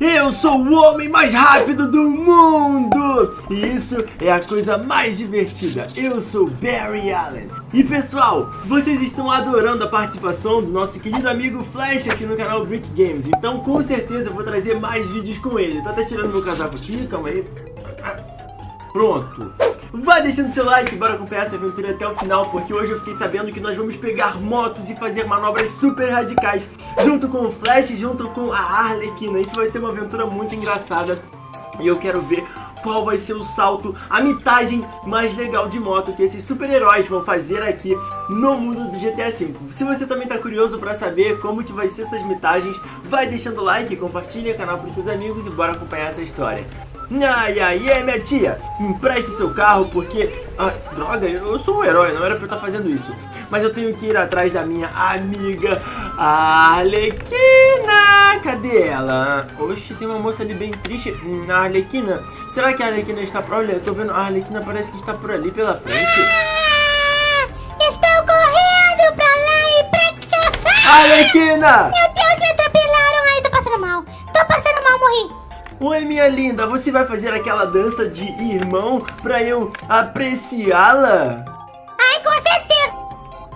Eu sou o homem mais rápido do mundo! E isso é a coisa mais divertida. Eu sou Barry Allen. E pessoal, vocês estão adorando a participação do nosso querido amigo Flash aqui no canal Brick Games. Então com certeza eu vou trazer mais vídeos com ele. Eu tô até tirando meu casaco aqui, calma aí. Pronto. Vai deixando seu like e bora acompanhar essa aventura até o final, porque hoje eu fiquei sabendo que nós vamos pegar motos e fazer manobras super radicais junto com o Flash, junto com a Arlequina. Isso vai ser uma aventura muito engraçada e eu quero ver qual vai ser o salto, a mitagem mais legal de moto que esses super-heróis vão fazer aqui no mundo do GTA V. Se você também tá curioso pra saber como que vai ser essas mitagens, vai deixando o like, compartilha o canal pros seus amigos e bora acompanhar essa história. Ai, ai, ai, minha tia, me empresta o seu carro porque... Ai, droga, eu sou um herói, não era pra eu estar fazendo isso. Mas eu tenho que ir atrás da minha amiga Arlequina. Cadê ela? Oxe, tem uma moça ali bem triste. A Arlequina, será que a Arlequina está por... Olha, eu tô vendo, a Arlequina parece que está por ali pela frente. Ah, estou correndo pra lá e pra cá. Arlequina! Meu Deus, me atropelaram, ai, tô passando mal, morri. Oi, minha linda, você vai fazer aquela dança de irmão pra eu apreciá-la? Ai, com certeza!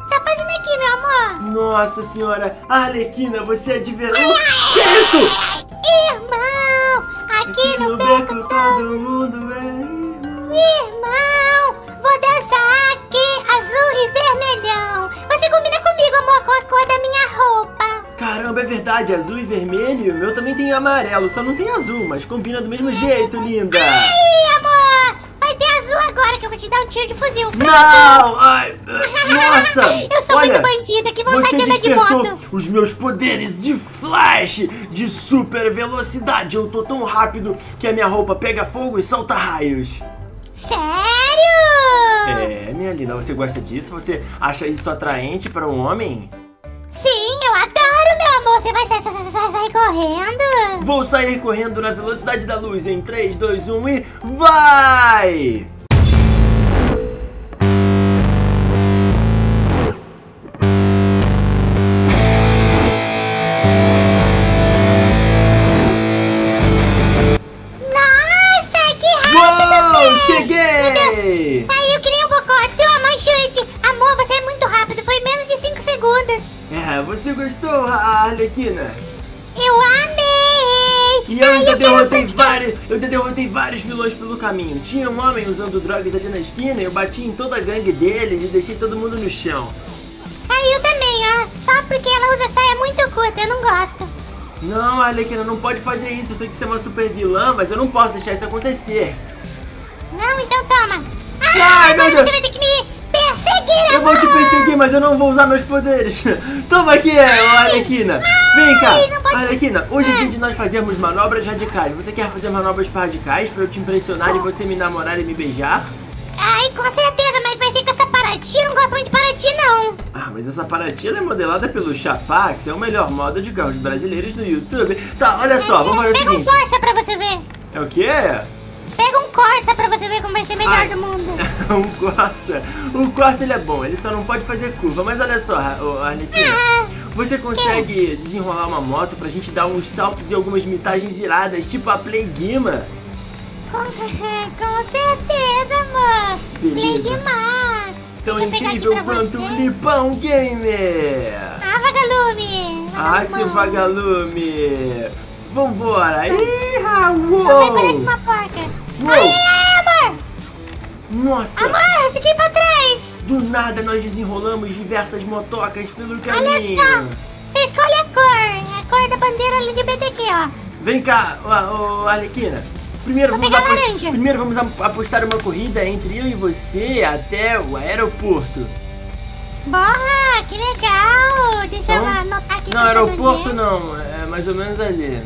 Tá fazendo aqui, meu amor? Nossa senhora, Arlequina, você é de verão! Que é isso? Irmão! Aqui no beco todo mundo é irmão! Irmão! Vou dançar aqui, azul e vermelhão! Você combina comigo, amor, com a cor da minha roupa! Caramba, é verdade, azul e vermelho. Eu também tenho amarelo, só não tem azul, mas combina do mesmo jeito, linda. Ai, amor, vai ter azul agora que eu vou te dar um tiro de fuzil. Não, ai, nossa. Eu sou muito bandida, que vontade de andar de moto. Você despertou os meus poderes de Flash, de super velocidade. Eu tô tão rápido que a minha roupa pega fogo e solta raios. Sério? É, minha linda, você gosta disso? Você acha isso atraente para um homem? Sim, eu adoro, meu amor. Você vai sair correndo? Vou sair correndo na velocidade da luz em 3, 2, 1 e vai! Nossa, que rápido! Uou, cheguei! Saiu que nem um bocote, uma manchete. Amor, você é muito rápido, foi menos de 5 segundos. É, você gostou, Arlequina? Eu amei! E eu derrotei vários vilões pelo caminho. Tinha um homem usando drogas ali na esquina e eu bati em toda a gangue deles e deixei todo mundo no chão. Ah, eu também, ó. Só porque ela usa saia muito curta, eu não gosto. Não, Arlequina, não pode fazer isso. Eu sei que você é uma super vilã, mas eu não posso deixar isso acontecer. Não, então toma. Ah, agora você vai ter que me... Eu vou te perseguir, mas eu não vou usar meus poderes. Toma aqui, Arlequina. Vem cá, Arlequina. Hoje é dia de nós fazermos manobras radicais. Você quer fazer manobras radicais pra eu te impressionar e você me namorar e me beijar? Ai, com certeza, mas vai ser com essa Paraty. Eu não gosto muito de Paraty, não. Ah, mas essa Paraty é modelada pelo Chapax. É o melhor modo de carros brasileiros no YouTube. Tá, olha só, vamos fazer o seguinte. Pega um Corsa pra você ver. É o quê? Pega um Corsa pra você ver como vai ser melhor do mundo. Um Corsa? O Corsa, ele é bom, ele só não pode fazer curva. Mas olha só, Arlequina, você consegue desenrolar uma moto pra gente dar uns saltos e algumas mitagens iradas, tipo a Playgima? Com certeza, amor. Playgima. Tão incrível quanto o Lipão Gamer. Ah, vagalume. Ah, seu vagalume. Vambora. Iha, uou. Parece uma porca. Ai, amor. Nossa. Amor, eu fiquei pra trás. Do nada nós desenrolamos diversas motocas pelo caminho. Olha só, você escolhe a cor da bandeira ali de BTQ, ó. Vem cá, Arlequina. Primeiro vamos apostar uma corrida entre eu e você até o aeroporto. Bora, que legal. Deixa eu anotar aqui. Não, aeroporto não, é mais ou menos ali.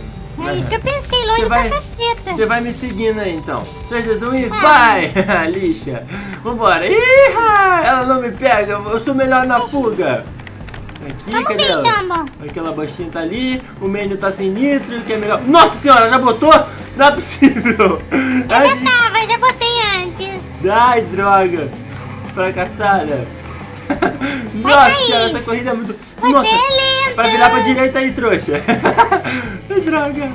É isso que eu pensei, longe pra caceta. Você vai me seguindo aí, então. 3, 2, 1 e vai! Lixa. Vambora. Iha! Ela não me pega, eu sou melhor na fuga. Aqui, cadê ela? Aquela baixinha tá ali, o menu tá sem nitro, que é melhor... Nossa senhora, já botou? Não é possível. Eu já botei antes. Ai, droga. Fracassada. Nossa, essa corrida é muito... Nossa, pra virar pra direita aí, trouxa. Droga.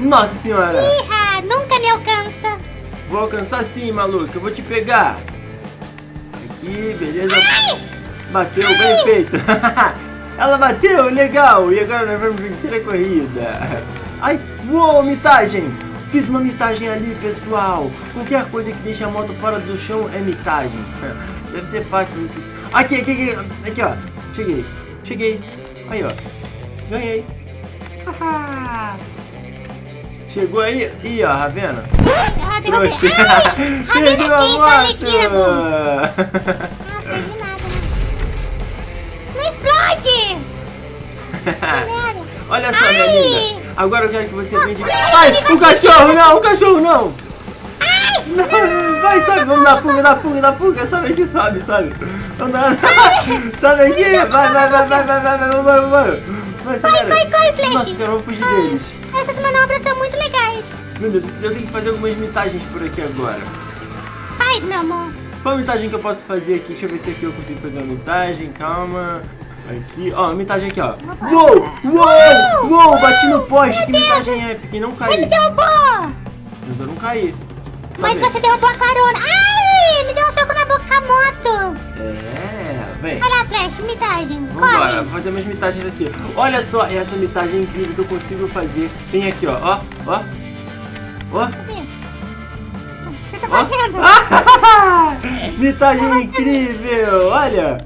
Nossa senhora! Iha, nunca me alcança! Vou alcançar sim, maluca, eu vou te pegar! Aqui, beleza! Ai! Bateu, ai, bem feito! Ela bateu, legal! E agora nós vamos vencer a corrida! Ai, uou, mitagem! Fiz uma mitagem ali, pessoal! Qualquer coisa que deixa a moto fora do chão é mitagem! Deve ser fácil fazer isso. Aqui, aqui, aqui, aqui, ó! Cheguei, cheguei! Aí, ó! Ganhei! Haha! Chegou aí, ih, ó, Ravena. Trouxe. Perdeu a moto. Não perdi nada, né? Não explode. Olha só, minha linda. Agora eu quero que você venha de... Ai, o cachorro não, o cachorro não. Ai, não. Vai, sobe, vamos dar fuga, dá fuga, dá fuga. Sobe aqui, sobe, sobe. Sobe aqui, vai, vai, vai, vai, vai, vai, vai, vambora, vambora. Vai, corre, corre, Flash. Nossa, eu vou fugir deles. Essas manobras são muito legais. Meu Deus, eu tenho que fazer algumas mitagens por aqui agora. Faz, meu amor. Qual mitagem que eu posso fazer aqui? Deixa eu ver se aqui eu consigo fazer uma mitagem. Calma. Aqui, ó, mitagem aqui, ó. Uou, uou, uou, bati no poste. Que mitagem épica, não caí. Você me derrubou. Mas eu não caí. Mas você derrubou a carona. Ai, me deu um soco na boca com a moto. É, vem. Olha lá, Flash, mitagem. Vambora, vou fazer umas mitagens aqui. Olha só essa mitagem incrível que eu consigo fazer. Vem aqui, ó, ó, ó. Ó. O que tá fazendo? Mitagem incrível, olha.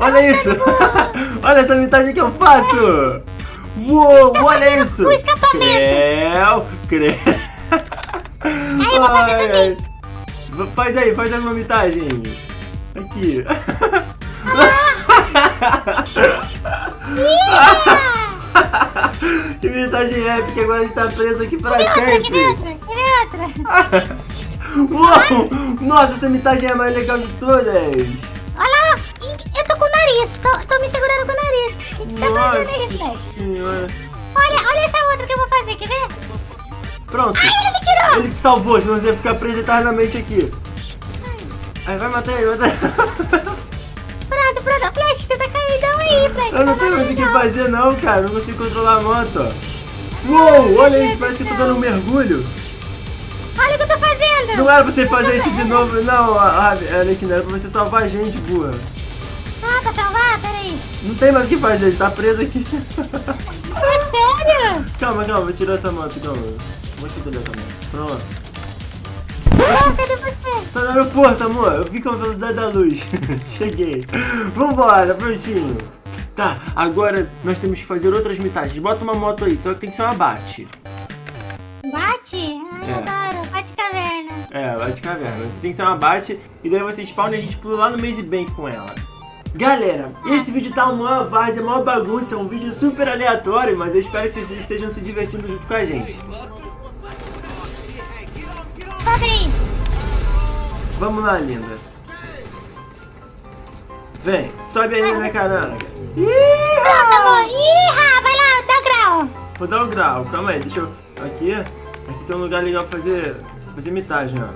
Olha isso. Olha essa mitagem que eu faço. Uou, olha isso. O escapamento. Creu, creu. Aí, eu vou fazer também. Faz aí uma mitagem. Aqui. Que mitagem épica, agora a gente tá preso aqui pra sempre. Que outra. Uou! Nossa, essa mitagem é a mais legal de todas. Olha lá, eu tô com o nariz, tô me segurando com o nariz. O que você tá fazendo aí, Senhora? Olha essa outra que eu vou fazer, quer ver? Pronto. Ai, ele me tirou! Ele te salvou, senão você ia ficar preso eternamente aqui. Ai, vai matar ele, vai matar ele. Pronto, pronto, Flash, você tá caidão aí, Flash. Eu não tenho muito o que fazer não, cara, não consigo controlar a moto. Uou, olha isso, parece que eu tô dando um mergulho. Olha o que eu tô fazendo. Não era pra você fazer isso de novo, não, Arlequina, era pra você salvar a gente, boa. Ah, pra salvar? Peraí. Não tem mais o que fazer, ele tá preso aqui. É sério? Calma, calma, vou tirar essa moto, calma. Vou te pegar também. Pronto. Ah, cadê você? Tá no aeroporto, amor. Eu vi com a velocidade da luz. Cheguei. Vambora, prontinho. Tá, agora nós temos que fazer outras mitagens. Bota uma moto aí, só que tem que ser uma bate. Bate? Ai, eu adoro. Bate caverna. É, bate caverna. Você tem que ser uma bate e daí você spawna e a gente pula lá no Maze Bank com ela. Galera, esse vídeo tá uma maior várzea, uma maior bagunça. É um vídeo super aleatório, mas eu espero que vocês estejam se divertindo junto com a gente. Vamos lá, linda. Vem, sobe aí na minha caranga. Pronto, amor. Iha, vai lá, dá o grau. Vou dar o grau, calma aí, deixa eu... Aqui tem um lugar legal pra fazer mitagem, ó.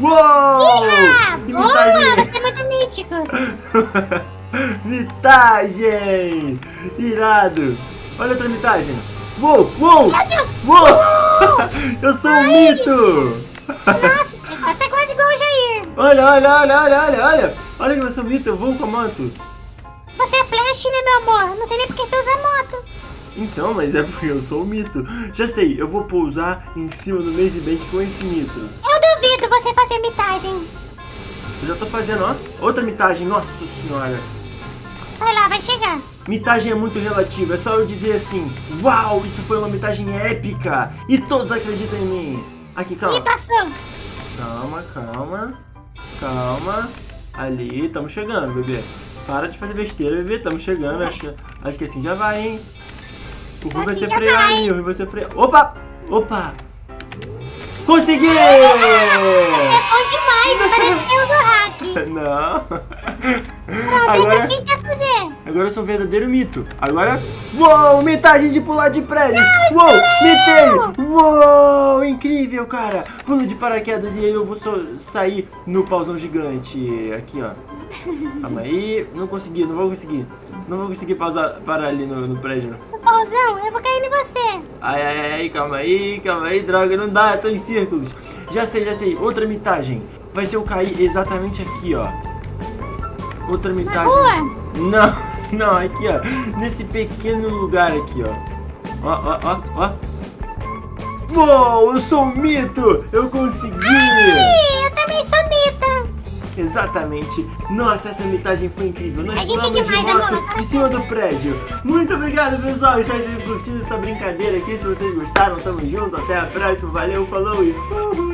Uou! Iha, que mitagem! Boa, você é muito mítico. Mitagem! Irado! Olha outra mitagem. Uou, uou! Uou! Eu sou um mito! Nossa! Tá quase igual o Jair. Olha, olha, olha, olha, olha, olha. Olha que eu sou mito, eu vou com a moto. Você é Flash, né, meu amor? Não sei nem porque você usa moto. Então, mas é porque eu sou o mito. Já sei, eu vou pousar em cima do Maze Bank com esse mito. Eu duvido você fazer mitagem. Eu já tô fazendo, ó. Outra mitagem, nossa senhora. Vai lá, vai chegar. Mitagem é muito relativa, é só eu dizer assim: uau, isso foi uma mitagem épica. E todos acreditam em mim. Aqui, calma. E passou. Calma, calma, calma. Ali, estamos chegando, bebê. Para de fazer besteira, bebê, estamos chegando. Acho que assim já vai, hein? O Rui vai ser freado, o Rui vai ser freado. Opa! Opa! Consegui! É bom demais, parece que eu uso hack. Não. Agora, quem quer fazer? Agora eu sou um verdadeiro mito. Agora, uou, mitagem de pular de prédio. Uou, mitei. Uou, é incrível, cara. Pulo de paraquedas e aí eu vou só sair no pauzão gigante. Aqui, ó. Calma aí. Não consegui, não vou conseguir. Não vou conseguir parar ali no prédio. O pauzão, eu vou cair em você. Ai, ai, ai, calma aí, droga. Não dá, eu tô em círculos. Já sei, outra mitagem. Vai ser eu cair exatamente aqui, ó. Outra mitagem. Não, aqui, ó. Nesse pequeno lugar aqui, ó. Ó, ó, ó, ó. Uou, eu sou um mito! Eu consegui! Ai, eu também sou mita! Exatamente. Nossa, essa mitagem foi incrível. Nós vamos de moto em cima do prédio. Muito obrigado, pessoal. Espero que vocês tenham curtido essa brincadeira aqui. Se vocês gostaram, tamo junto. Até a próxima. Valeu, falou e fui!